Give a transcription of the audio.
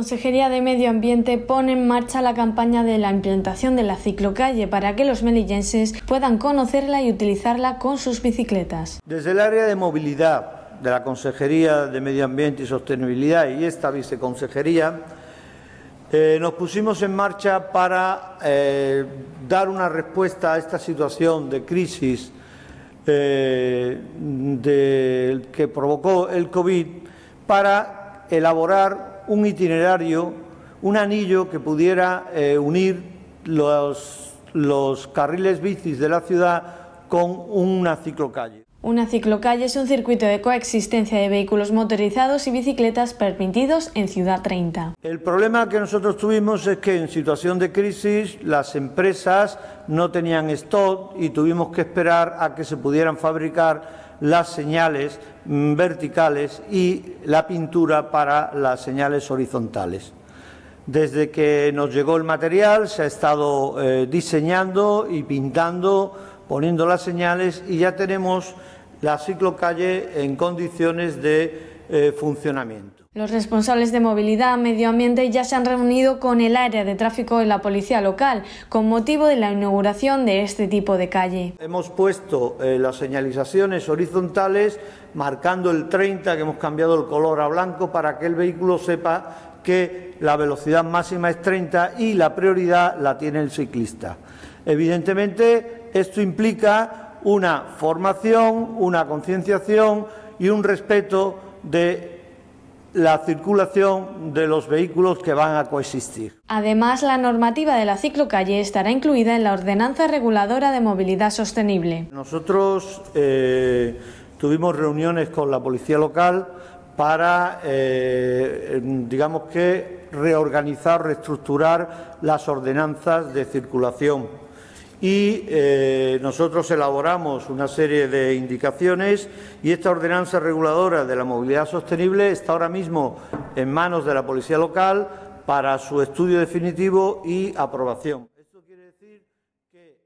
Consejería de Medio Ambiente pone en marcha la campaña de la implantación de la ciclocalle para que los melillenses puedan conocerla y utilizarla con sus bicicletas. Desde el área de movilidad de la Consejería de Medio Ambiente y Sostenibilidad y esta viceconsejería nos pusimos en marcha para dar una respuesta a esta situación de crisis que provocó el COVID, para elaborar un itinerario, un anillo que pudiera unir los carriles bicis de la ciudad con una ciclocalle. Una ciclocalle es un circuito de coexistencia de vehículos motorizados y bicicletas permitidos en Ciudad 30. El problema que nosotros tuvimos es que en situación de crisis las empresas no tenían stock y tuvimos que esperar a que se pudieran fabricar las señales verticales y la pintura para las señales horizontales. Desde que nos llegó el material se ha estado diseñando y pintando, poniendo las señales, y ya tenemos la ciclocalle en condiciones de funcionamiento. Los responsables de movilidad, medio ambiente ya se han reunido con el área de tráfico de la policía local con motivo de la inauguración de este tipo de calle. Hemos puesto las señalizaciones horizontales marcando el 30, que hemos cambiado el color a blanco para que el vehículo sepa que la velocidad máxima es 30 y la prioridad la tiene el ciclista. Evidentemente esto implica una formación, una concienciación y un respeto de la circulación de los vehículos que van a coexistir. Además, la normativa de la ciclocalle estará incluida en la Ordenanza Reguladora de Movilidad Sostenible. Nosotros tuvimos reuniones con la policía local para, digamos que, reorganizar, reestructurar las ordenanzas de circulación. Y nosotros elaboramos una serie de indicaciones, y esta ordenanza reguladora de la movilidad sostenible está ahora mismo en manos de la policía local para su estudio definitivo y aprobación. Esto quiere decir que...